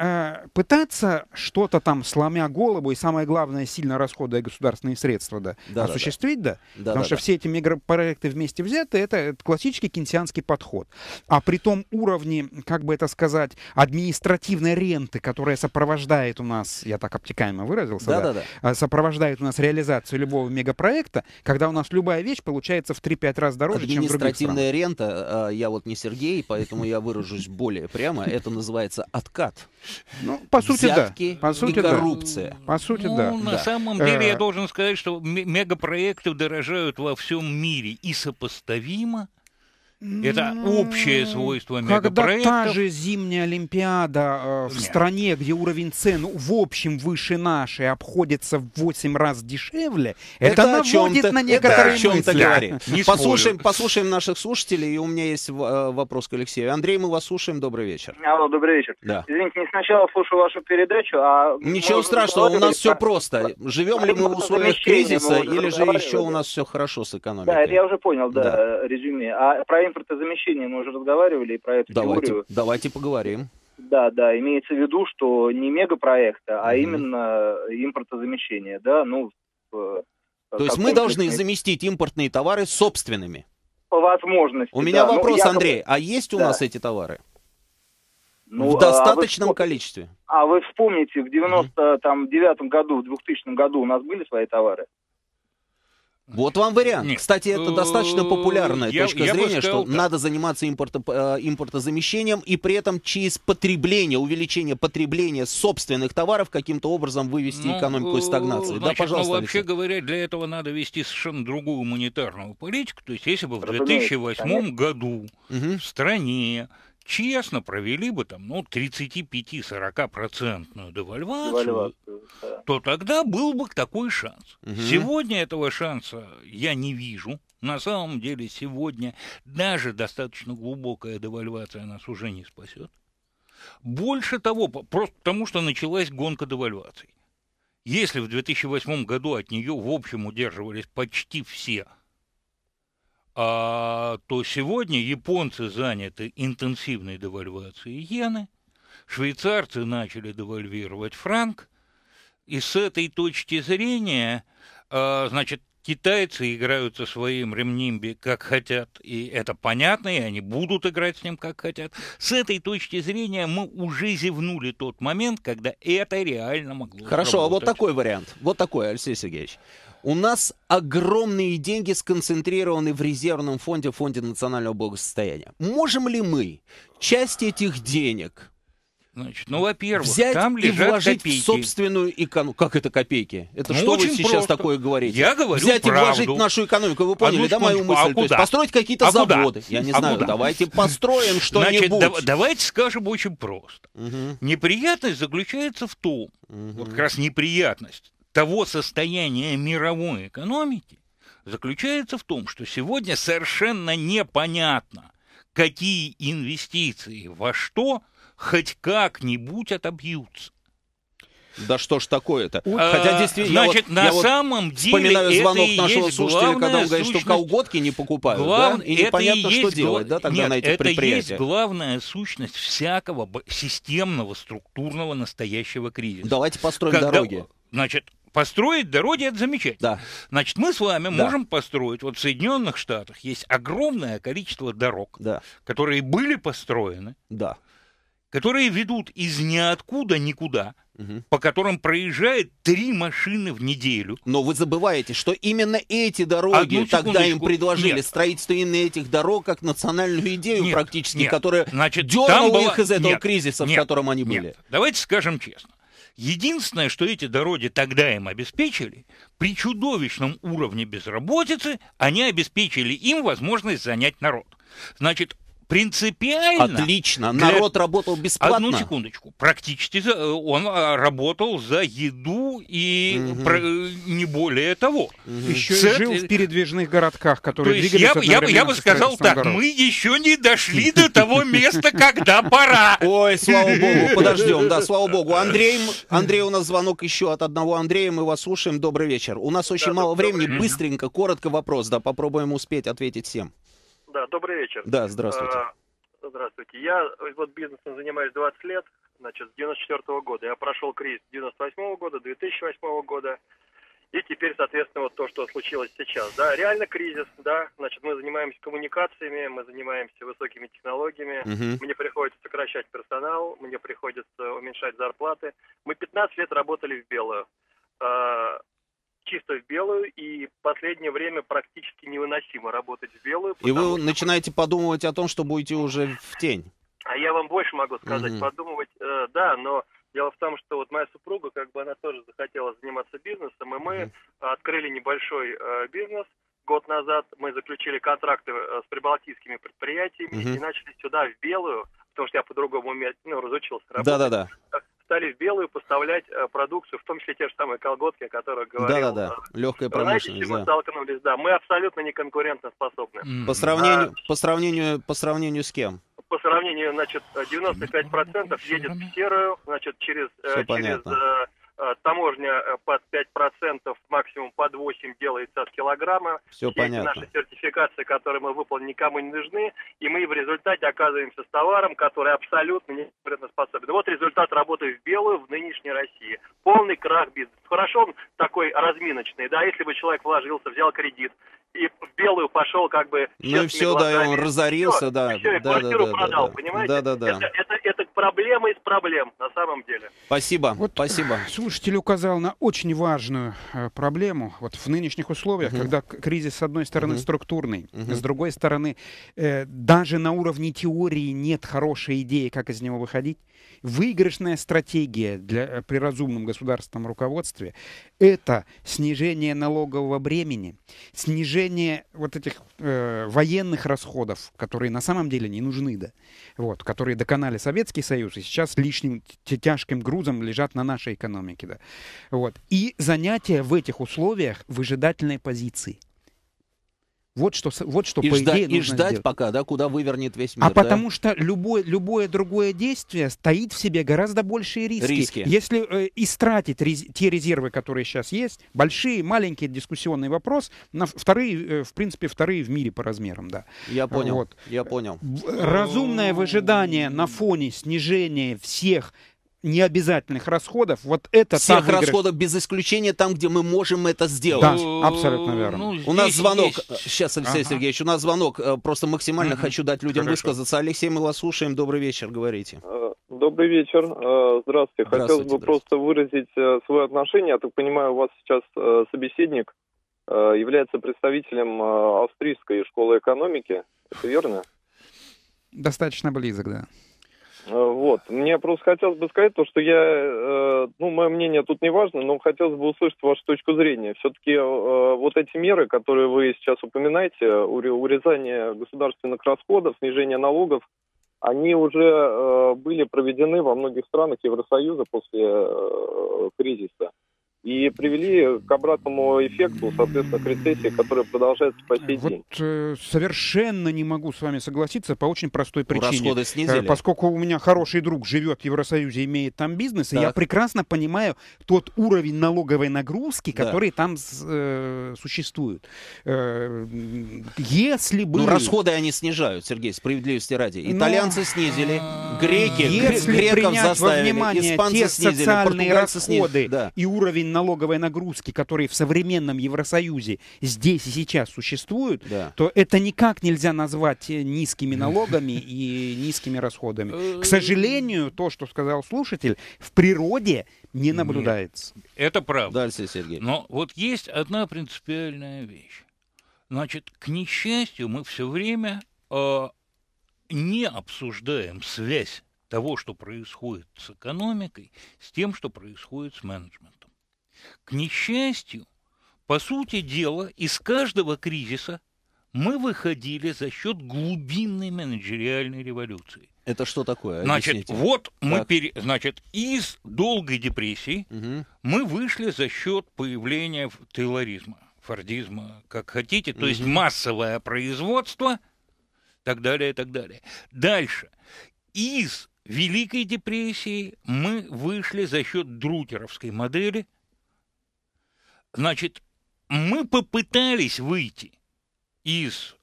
пытаться что-то там, сломя голову, и самое главное, сильно расходуя государственные средства, осуществить, потому что все эти мегапроекты вместе взяты, это классический кейнсианский подход. А при том уровне, как бы это сказать, административной ренты, которая сопровождает у нас, я так обтекаемо выразился, сопровождает у нас реализацию любого мегапроекта, когда у нас любая вещь получается в 3-5 раз дороже, чем в других странах. Административная рента, я вот не Сергей, поэтому я выражусь более прямо, это называется откат. Ну, по сути, взятки и коррупция. По сути, да. На самом деле я должен сказать, что мегапроекты дорожают во всем мире и сопоставимо. Это общее свойство мегапроектов. Когда та же зимняя Олимпиада в стране, где уровень цен в общем выше нашей, обходится в 8 раз дешевле, это наводит на некоторые мысли. Послушаем наших слушателей, и у меня есть вопрос к Алексею. Андрей, мы вас слушаем, добрый вечер. Алло, добрый вечер. Да. Извините, не сначала слушаю вашу передачу, а... Ничего страшного, у нас все просто. Живем ли мы в условиях кризиса, или же еще у нас все хорошо с экономикой? Да, я уже понял, резюме. А про импортозамещение мы уже разговаривали и про эту теорию. Давайте поговорим. Да, имеется в виду, что не мегапроекты, а именно импортозамещение. Да? Ну, то есть мы должны заместить импортные товары собственными? По возможности. У меня вопрос, Андрей, а есть у нас эти товары? Ну, в достаточном количестве? А вы вспомните, в 99-м году, в 2000 году у нас были свои товары? Вот вам вариант. Нет. Кстати, это достаточно популярная точка зрения, что надо заниматься импортозамещением и при этом через потребление, увеличение потребления собственных товаров каким-то образом вывести экономику из стагнации. Значит, да, пожалуйста, вообще говоря, для этого надо вести совершенно другую гуманитарную политику. То есть, если бы в 2008 году в стране честно провели бы там, 35-40% девальвацию, то тогда был бы такой шанс. Сегодня этого шанса я не вижу. На самом деле сегодня даже достаточно глубокая девальвация нас уже не спасет. Больше того, просто потому что началась гонка девальваций. Если в 2008 году от нее в общем удерживались почти все, то сегодня японцы заняты интенсивной девальвацией иены, швейцарцы начали девальвировать франк, и с этой точки зрения, значит, китайцы играют со своим ремнимби как хотят, и это понятно, и они будут играть с ним как хотят. С этой точки зрения мы уже зевнули тот момент, когда это реально могло сработать. А вот такой вариант, Алексей Сергеевич. У нас огромные деньги сконцентрированы в резервном фонде, фонде национального благосостояния. Можем ли мы часть этих денег, значит, во-первых, взять там и вложить в собственную экономику? Как это копейки? Это что вы сейчас такое говорите? Я говорю взять правду. И вложить в нашу экономику. Вы поняли, мою мысль? То есть построить какие-то заводы. Куда? Я не знаю, давайте построим что-нибудь. Значит, давайте скажем очень просто. Неприятность заключается в том, вот как раз неприятность того состояния мировой экономики заключается в том, что сегодня совершенно непонятно, какие инвестиции во что хоть как-нибудь отобьются. Да что ж такое-то? Хотя действительно, значит, на самом деле, звонок это нашего слушателя, когда он говорит, что колготки не покупают, да? И непонятно, что делать, да, тогда на этих предприятиях. Это есть главная сущность всякого системного, структурного настоящего кризиса. Давайте построим дороги. Значит, построить дороги — это замечательно. Да. Значит, мы с вами можем построить, вот в Соединенных Штатах есть огромное количество дорог, которые были построены, которые ведут из ниоткуда никуда, по которым проезжает 3 машины в неделю. Но вы забываете, что именно эти дороги тогда им предложили. Нет. Строительство именно этих дорог как национальную идею практически, которая дернула их из этого кризиса, в котором они были. Давайте скажем честно. Единственное, что эти дороги тогда им обеспечили, при чудовищном уровне безработицы, они обеспечили им возможность занять народ. Значит, принципиально... Отлично, народ работал бесплатно. Одну секундочку. Практически он работал за еду и не более того. Еще и жил в передвижных городках, которые двигались одновременно. Я бы сказал так, мы еще не дошли до того места, когда пора. Ой, слава богу, подождем, да, слава богу. Андрей, у нас звонок еще от одного Андрея, мы вас слушаем, добрый вечер. У нас очень мало времени, быстренько, коротко вопрос, да, попробуем успеть ответить всем. Да, добрый вечер. Да, здравствуйте. Здравствуйте. Я вот бизнесом занимаюсь 20 лет, значит, с 94-го года. Я прошел кризис 98-го года, 2008-го года, и теперь, соответственно, вот то, что случилось сейчас. Да, реально кризис, да, значит, мы занимаемся коммуникациями, мы занимаемся высокими технологиями, мне приходится сокращать персонал, мне приходится уменьшать зарплаты. Мы 15 лет работали в белую. Чисто в белую, и в последнее время практически невыносимо работать в белую. И вы начинаете подумывать о том, что будете уже в тень. А я вам больше могу сказать, подумывать, да, но дело в том, что вот моя супруга, как бы она тоже захотела заниматься бизнесом, и мы открыли небольшой бизнес. Год назад мы заключили контракты с прибалтийскими предприятиями и начали сюда в белую, потому что я по-другому разучился работать. Да-да-да. Стали в белую поставлять продукцию, в том числе те же самые колготки, о которых говорил. Да-да-да, легкая промышленность. Мы столкнулись, мы абсолютно не конкурентоспособны. По сравнению с кем? По сравнению, значит, 95% едет в серую, значит, через таможня под 5%, максимум под 8% делается от килограмма. Все понятно. Наши сертификации, которые мы выполнили, никому не нужны, и мы в результате оказываемся с товаром, который абсолютно не конкурентоспособен. Вот результат работы в белую в нынешней России. Полный крах бизнеса. Хорошо, он такой разминочный, да, если бы человек вложился, взял кредит, и в белую пошел как бы... Ну и все, глазами, да, и он разорился, да. Все, и квартиру продал, понимаете? Это проблема из проблем, на самом деле. Спасибо, вот спасибо. Слушатель указал на очень важную проблему. Вот в нынешних условиях, когда кризис, с одной стороны, структурный, с другой стороны, даже на уровне теории нет хорошей идеи, как из него выходить. Выигрышная стратегия при разумном государственном руководстве — это снижение налогового бремени, снижение вот этих военных расходов, которые на самом деле не нужны, да, вот, которые доконали Советский Союз и сейчас лишним тяжким грузом лежат на нашей экономике. Да. Вот. И занятие в этих условиях выжидательной позиции. Вот что по идее нужно ждать пока, да, куда вывернет весь мир. А потому что любое другое действие стоит в себе гораздо большие риски. Если истратить те резервы, которые сейчас есть, большие, маленькие, дискуссионный вопрос, вторые в мире по размерам, да. Я понял, вот. Я понял. Разумное выжидание на фоне снижения всех необязательных расходов, вот это... Всех расходов без исключения там, где мы можем это сделать. Да, абсолютно верно. У нас звонок. Сейчас, Алексей Сергеевич, у нас звонок. Просто максимально хочу дать людям высказаться. Алексей, мы вас слушаем. Добрый вечер, говорите. Добрый вечер. Здравствуйте. Хотелось бы просто выразить свое отношение. Я так понимаю, у вас сейчас собеседник является представителем австрийской школы экономики. Это верно? Достаточно близок, да. Вот. Мне просто хотелось бы сказать то, что я, мое мнение тут не важно, но хотелось бы услышать вашу точку зрения. Все-таки вот эти меры, которые вы сейчас упоминаете, урезание государственных расходов, снижение налогов, они уже были проведены во многих странах Евросоюза после кризиса. и привели к обратному эффекту, соответственно, к рецессии, которая продолжается по сей день. Вот совершенно не могу с вами согласиться по очень простой причине. Расходы снизили. Поскольку у меня хороший друг живет в Евросоюзе, имеет там бизнес, так. И я прекрасно понимаю тот уровень налоговой нагрузки, который там существует. Если бы... Ну, расходы они снижают, Сергей, справедливости ради. Итальянцы снизили, греки, греков заставили, испанцы снизили, португальцы снизили. И уровень налоговой нагрузки, которые в современном Евросоюзе здесь и сейчас существуют, то это никак нельзя назвать низкими налогами и низкими расходами. К сожалению, то, что сказал слушатель, в природе не наблюдается. Нет, это правда. Да, Алексей Сергеевич. Но вот есть одна принципиальная вещь. Значит, к несчастью, мы все время не обсуждаем связь того, что происходит с экономикой, с тем, что происходит с менеджментом. К несчастью, по сути дела, из каждого кризиса мы выходили за счет глубинной менеджериальной революции. Это что такое? Значит, вот мы значит, из долгой депрессии мы вышли за счет появления тейлоризма, фордизма, как хотите, то есть массовое производство, так далее, и так далее. Дальше. Из Великой депрессии мы вышли за счет друтеровской модели. Значит, мы попытались выйти из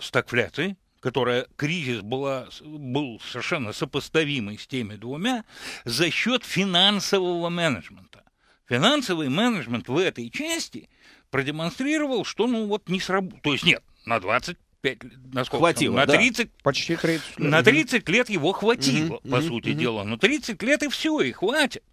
стагфляции, которая кризис был совершенно сопоставимый с теми двумя, за счет финансового менеджмента. Финансовый менеджмент в этой части продемонстрировал, что ну вот не сработало. То есть нет, на 25 лет, насколько хватило, там, на 30, почти 30 лет. На 30 лет его хватило, по сути дела. Но 30 лет и все, и хватит.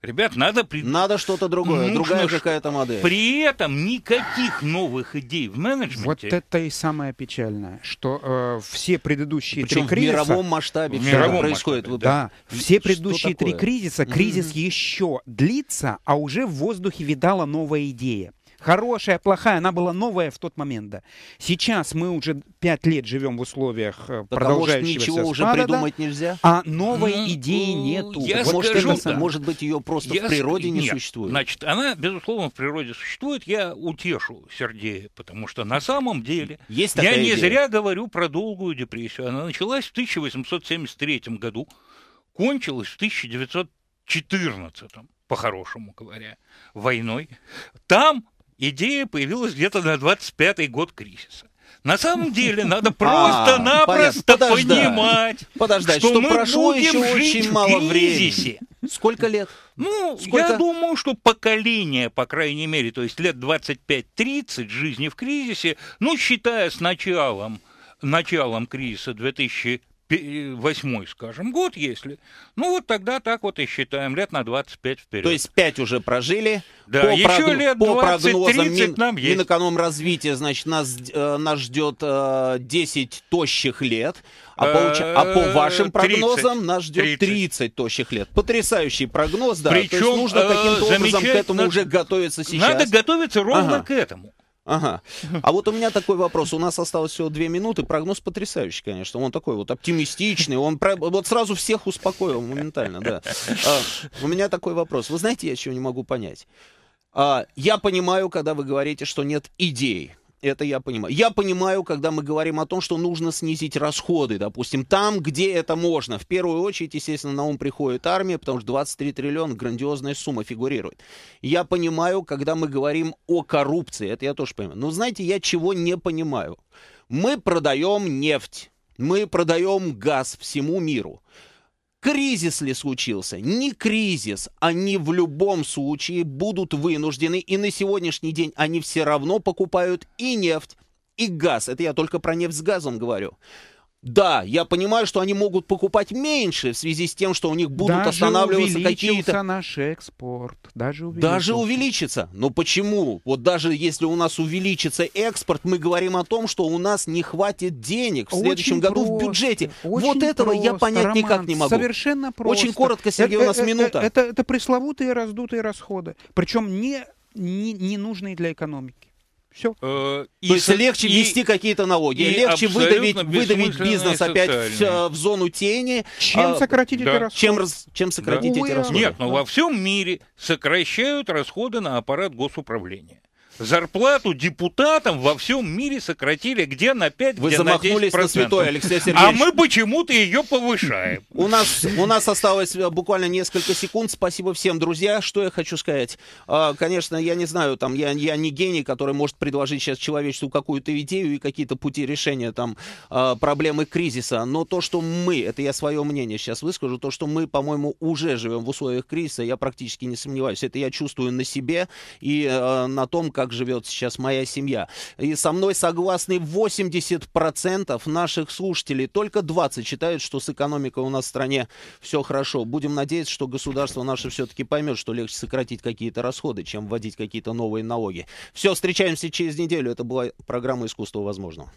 Ребят, надо что-то другое, другая какая-то модель. При этом никаких новых идей в менеджменте. Вот это и самое печальное, что все предыдущие три кризиса... в мировом масштабе все происходит. Масштабе, да. Все предыдущие три кризиса, кризис еще длится, а уже в воздухе видала новая идея. Хорошая, плохая, она была новая в тот момент, да. Сейчас мы уже 5 лет живем в условиях продолжающегося спада. Ничего уже придумать нельзя? А новой идеи нету. Может быть, ее просто в природе не существует? Значит, она, безусловно, в природе существует. Я утешу Сергея, потому что на самом деле... Я не зря говорю про долгую депрессию. Она началась в 1873 году, кончилась в 1914, по-хорошему говоря, войной. Там... Идея появилась где-то на 25-й год кризиса. На самом деле надо просто-напросто понимать, что мы будем жить в кризисе. Сколько лет? Ну, я думаю, что поколение, по крайней мере, то есть лет 25-30 жизни в кризисе, ну, считая с началом кризиса 2008, скажем, год, если. Ну, вот тогда так вот и считаем, лет на 25 вперед. То есть 5 уже прожили. Да, еще лет 20-30 нам есть. Минэкономразвития, значит, нас ждет 10 тощих лет. А по вашим прогнозам нас ждет 30 тощих лет. Потрясающий прогноз, да. Причем нужно каким-то образом к этому уже готовиться сейчас. Надо готовиться ровно к этому. Ага. А вот у меня такой вопрос. У нас осталось всего 2 минуты. Прогноз потрясающий, конечно. Он такой вот оптимистичный. Он вот сразу всех успокоил моментально, да. У меня такой вопрос. Вы знаете, я чего не могу понять? Я понимаю, когда вы говорите, что нет идей. Это я понимаю. Я понимаю, когда мы говорим о том, что нужно снизить расходы, допустим, там, где это можно. В первую очередь, естественно, на ум приходит армия, потому что 23 триллиона, грандиозная сумма фигурирует. Я понимаю, когда мы говорим о коррупции, это я тоже понимаю. Но знаете, я чего не понимаю. Мы продаем нефть, мы продаем газ всему миру. Кризис ли случился? Не кризис. Они в любом случае будут вынуждены, и на сегодняшний день они все равно покупают и нефть, и газ. Это я только про нефть с газом говорю. Да, я понимаю, что они могут покупать меньше в связи с тем, что у них будут останавливаться какие-то... Даже увеличился наш экспорт. Даже увеличится. Но почему? Вот даже если у нас увеличится экспорт, мы говорим о том, что у нас не хватит денег в следующем году в бюджете. Вот этого я понять никак не могу. Совершенно просто. Очень коротко, Сергей, у нас минута. Это пресловутые раздутые расходы. Причем не нужные для экономики. Все. То есть легче ввести какие-то налоги, легче выдавить бизнес опять в зону тени. Чем сократить эти расходы? Чем сократить эти расходы? Нет, но во всем мире сокращают расходы на аппарат госуправления. Зарплату депутатам во всем мире сократили где на 5%, Вы где на 10%. Вы замахнулись на святой, Алексей Сергеевич. А мы почему-то ее повышаем. У нас осталось буквально несколько секунд. Спасибо всем, друзья. Что я хочу сказать? Конечно, я не знаю, там, я не гений, который может предложить сейчас человечеству какую-то идею и какие-то пути решения там, проблемы кризиса. Но то, что мы, это я свое мнение сейчас выскажу, то, что мы, по-моему, уже живем в условиях кризиса, я практически не сомневаюсь. Это я чувствую на себе и на том, как живет сейчас моя семья. И со мной согласны 80% наших слушателей. Только 20% считают, что с экономикой у нас в стране все хорошо. Будем надеяться, что государство наше все-таки поймет, что легче сократить какие-то расходы, чем вводить какие-то новые налоги. Все, встречаемся через неделю. Это была программа «Искусство возможного».